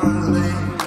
darling.